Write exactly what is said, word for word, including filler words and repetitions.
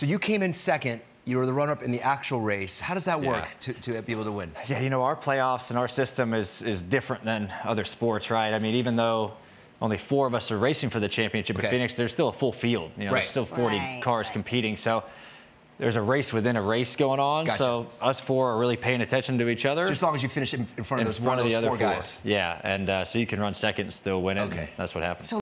So you came in second. You were the runner-up in the actual race. How does that work yeah. to, to be able to win? Yeah, you know, our playoffs and our system is, is different than other sports, right? I mean, even though only four of us are racing for the championship okay. in Phoenix, there's still a full field. You know, right. There's still forty right. cars right. competing. So there's a race within a race going on. Gotcha. So us four are really paying attention to each other. Just as long as you finish in, in front of in those, front one of those the other four guys. Four. Yeah, and uh, so you can run second and still win it. Okay. That's what happens. So